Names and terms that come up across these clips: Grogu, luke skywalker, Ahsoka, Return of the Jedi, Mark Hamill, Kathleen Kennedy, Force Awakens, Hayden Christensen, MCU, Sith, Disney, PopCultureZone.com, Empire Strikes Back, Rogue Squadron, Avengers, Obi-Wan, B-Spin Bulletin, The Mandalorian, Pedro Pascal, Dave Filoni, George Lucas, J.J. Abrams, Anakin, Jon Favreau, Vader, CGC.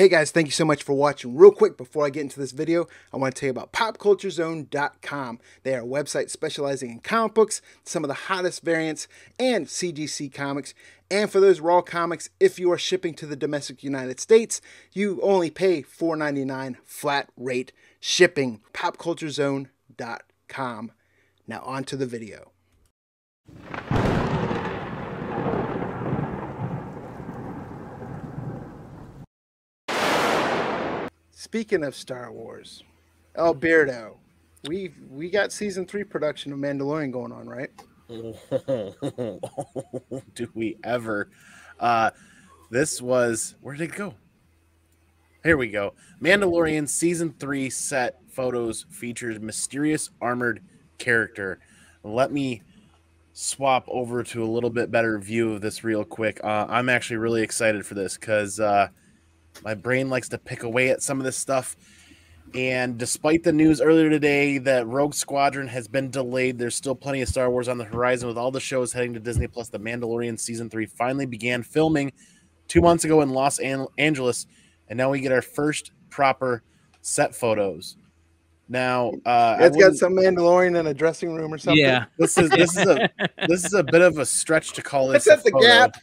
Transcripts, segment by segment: Hey guys, thank you so much for watching. Real quick, before I get into this video, I want to tell you about PopCultureZone.com. They are a website specializing in comic books, some of the hottest variants, and CGC comics. And for those raw comics, if you are shipping to the domestic United States, you only pay $4.99 flat rate shipping. PopCultureZone.com. Now on to the video. Speaking of Star Wars, Alberto, we got season 3 production of Mandalorian going on, right? Do we ever? This was, where did it go? Here we go. Mandalorian season 3 set photos features mysterious armored character. Let me swap over to a little bit better view of this real quick. I'm actually really excited for this because my brain likes to pick away at some of this stuff. And despite the news earlier today that Rogue Squadron has been delayed, there's still plenty of Star Wars on the horizon with all the shows heading to Disney+. The Mandalorian Season 3 finally began filming 2 months ago in Los Angeles, and now we get our first proper set photos. Now it's got some Mandalorian in a dressing room or something. Yeah, this is a bit of a stretch to call this. That's at the Gap.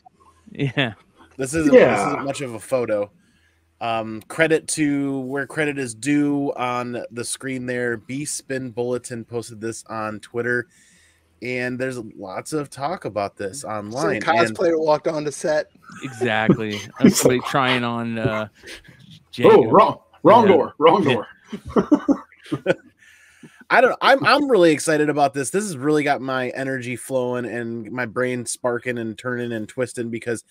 Yeah, this isn't much of a photo. Credit to where credit is due on the screen there. B-Spin Bulletin posted this on Twitter, and there's lots of talk about this online. Some cosplayer walked on the set. Exactly. Somebody trying on wrong door. I don't know. I'm really excited about this. This has really got my energy flowing and my brain sparking and turning and twisting, because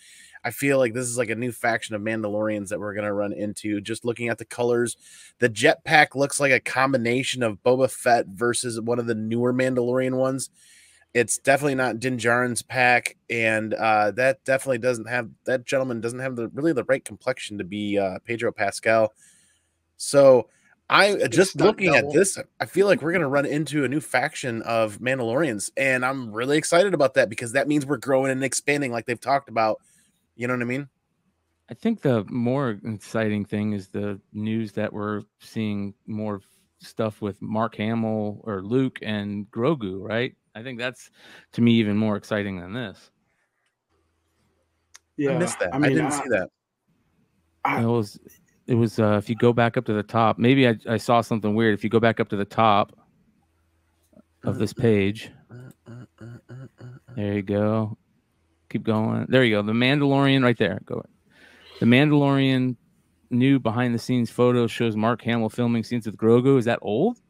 I feel like this is like a new faction of Mandalorians that we're going to run into. Just looking at the colors, the jetpack looks like a combination of Boba Fett versus one of the newer Mandalorian ones. It's definitely not Din Djarin's pack, and that definitely doesn't have, that gentleman doesn't have really the right complexion to be Pedro Pascal. So just looking at this, I feel like we're going to run into a new faction of Mandalorians, and I'm really excited about that because that means we're growing and expanding like they've talked about. You know what I mean? I think the more exciting thing is the news that we're seeing more stuff with Mark Hamill or Luke and Grogu, right? I think that's, to me, even more exciting than this. Yeah, I missed that. I mean, I didn't see that. It was if you go back up to the top, maybe I saw something weird. If you go back up to the top of this page, there you go. Keep going. There you go. The Mandalorian right there. Go ahead. The Mandalorian new behind the scenes photo shows Mark Hamill filming scenes with Grogu. Is that old? Do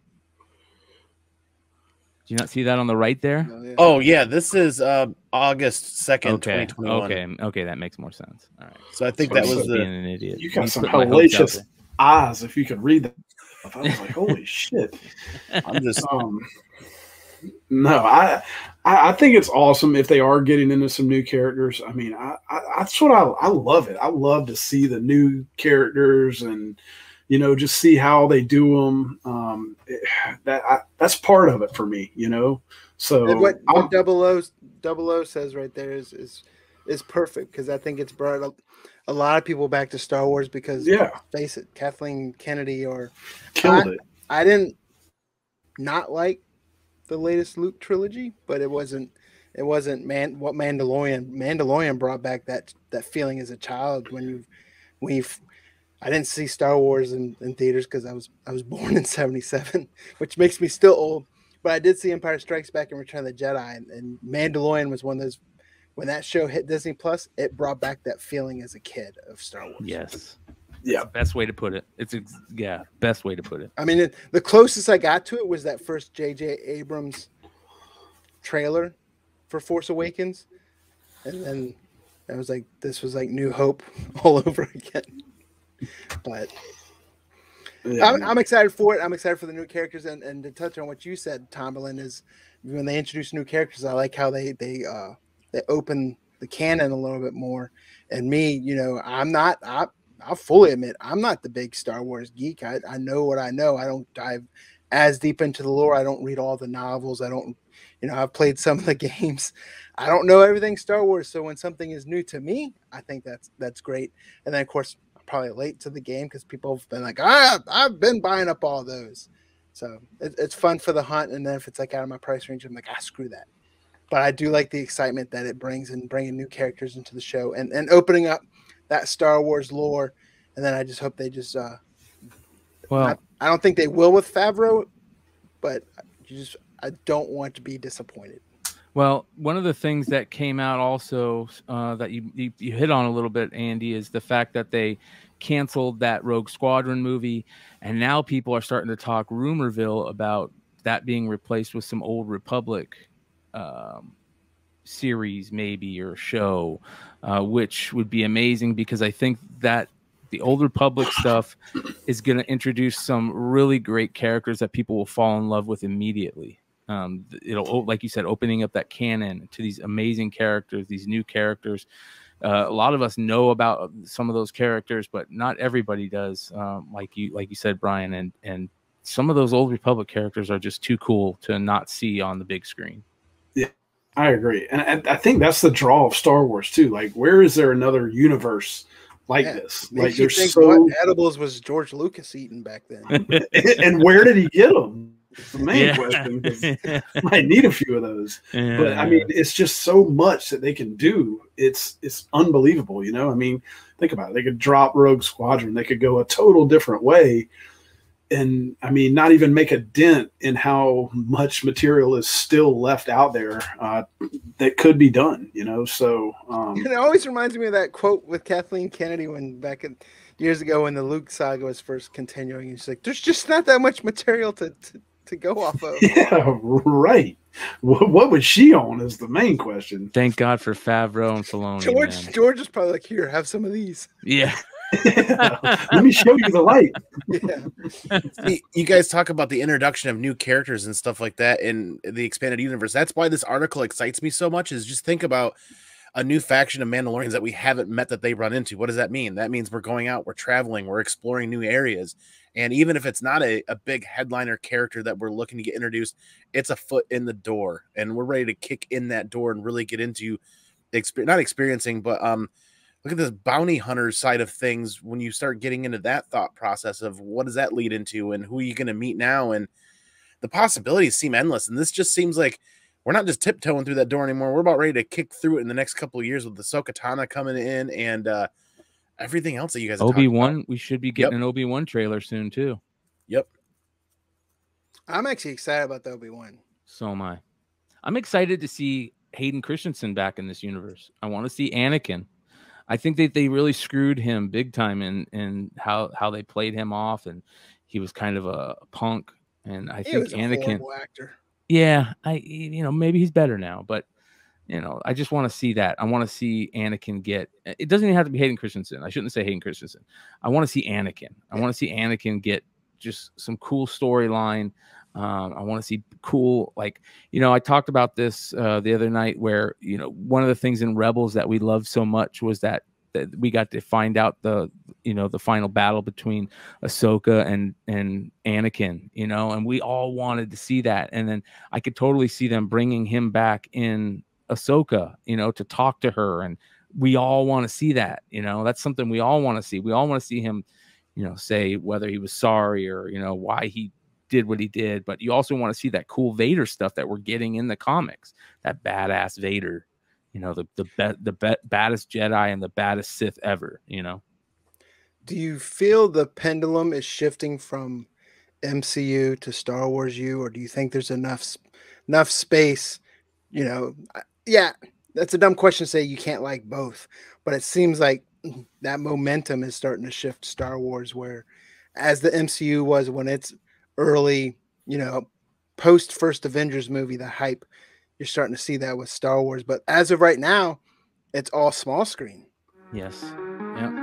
you not see that on the right there? Oh, yeah. Oh, yeah. This is August 2nd, okay. 2021. Okay, that makes more sense. All right. So I think that was being an idiot. You got some hellacious eyes if you could read that. I was like, holy shit. I'm just no, I think it's awesome if they are getting into some new characters. I mean, that's what I love it. I love to see the new characters and, you know, just see how they do them. That's part of it for me, you know. So and what Double O says right there is perfect, because I think it's brought up a lot of people back to Star Wars because, yeah, face it, Kathleen Kennedy killed it. I didn't not like the latest Luke trilogy, but it wasn't what Mandalorian brought back that feeling as a child when you've I didn't see Star Wars in theaters because I was born in 77, which makes me still old. But I did see Empire Strikes Back and Return of the Jedi, and Mandalorian was one of those. When that show hit Disney Plus, it brought back that feeling as a kid of Star Wars. Yes, yeah, best way to put it. Best way to put it. I mean, the closest I got to it was that first J.J. Abrams trailer for Force Awakens, and then I was like, this was like New Hope all over again. But yeah, I'm excited for it. I'm excited for the new characters, and to touch on what you said, Tomberlin, is when they introduce new characters, I like how they open the canon a little bit more. And me, you know, I'll fully admit I'm not the big Star Wars geek. I know what I know. I don't dive as deep into the lore. I don't read all the novels. I don't, you know, I've played some of the games. I don't know everything Star Wars. So when something is new to me, I think that's great. And then of course, probably late to the game because people have been like, I've been buying up all those. So it's fun for the hunt. And then if it's like out of my price range, I'm like, screw that. But I do like the excitement that it brings and bringing new characters into the show and opening up that Star Wars lore. And then I just hope they just I don't think they will with Favreau, but I don't want to be disappointed. Well, one of the things that came out also that you hit on a little bit, Andy, is the fact that they canceled that Rogue Squadron movie, and now people are starting to talk rumorville about that being replaced with some old Republic series maybe, or show, which would be amazing, because I think that the old Republic stuff is going to introduce some really great characters that people will fall in love with immediately. It'll, like you said, opening up that canon to these amazing characters, these new characters. A lot of us know about some of those characters, but not everybody does. Like you said, Brian, and some of those old Republic characters are just too cool to not see on the big screen. Yeah, I agree. And I think that's the draw of Star Wars too. Like, where is there another universe like this? Like, there's so... What edibles was George Lucas eating back then? And where did he get them? It's the main question. Might need a few of those. Yeah. But I mean, it's just so much that they can do. It's unbelievable, you know? I mean, think about it. They could drop Rogue Squadron. They could go a total different way. And I mean, not even make a dent in how much material is still left out there that could be done, you know? So it always reminds me of that quote with Kathleen Kennedy when back in years ago when the Luke saga was first continuing. She's like, there's just not that much material to go off of. Yeah, right. What was she on is the main question. Thank God for Favreau and Filoni. George is probably like, here, have some of these. Yeah. Let me show you the light. Yeah. See, you guys talk about the introduction of new characters and stuff like that in the expanded universe. That's why this article excites me so much, is just think about a new faction of Mandalorians that we haven't met that they run into. What does that mean? That means we're going out, we're traveling, we're exploring new areas. And even if it's not a big headliner character that we're looking to get introduced, it's a foot in the door, and we're ready to kick in that door and really get into look at this bounty hunter side of things. When you start getting into that thought process of what does that lead into and who are you going to meet now? And the possibilities seem endless. And this just seems like we're not just tiptoeing through that door anymore. We're about ready to kick through it in the next couple of years with the Ahsoka Tana coming in and everything else that you guys have Obi-Wan. We should be getting an Obi-Wan trailer soon too. Yep. I'm actually excited about the Obi-Wan. So am I. I'm excited to see Hayden Christensen back in this universe. I want to see Anakin. I think that they really screwed him big time in how they played him off, and he was kind of a punk. And I think Anakin, yeah, maybe he's better now, but I just want to see that. I want to see Anakin get. It doesn't even have to be Hayden Christensen. I shouldn't say Hayden Christensen. I want to see Anakin. I want to see Anakin get just some cool storyline. I want to see cool, I talked about this the other night where, one of the things in Rebels that we loved so much was that we got to find out the final battle between Ahsoka and Anakin, and we all wanted to see that. And then I could totally see them bringing him back in Ahsoka, to talk to her. And we all want to see that, that's something we all want to see. We all want to see him, say whether he was sorry or, why he did what he did, but you also want to see that cool Vader stuff that we're getting in the comics, that badass Vader, the baddest Jedi and the baddest Sith ever, Do you feel the pendulum is shifting from MCU to Star Wars U, or do you think there's enough space, Yeah, that's a dumb question to say you can't like both, but it seems like that momentum is starting to shift Star Wars, where as the MCU was when it's early, post first Avengers movie, the hype, you're starting to see that with Star Wars. But as of right now, it's all small screen. Yes. Yeah.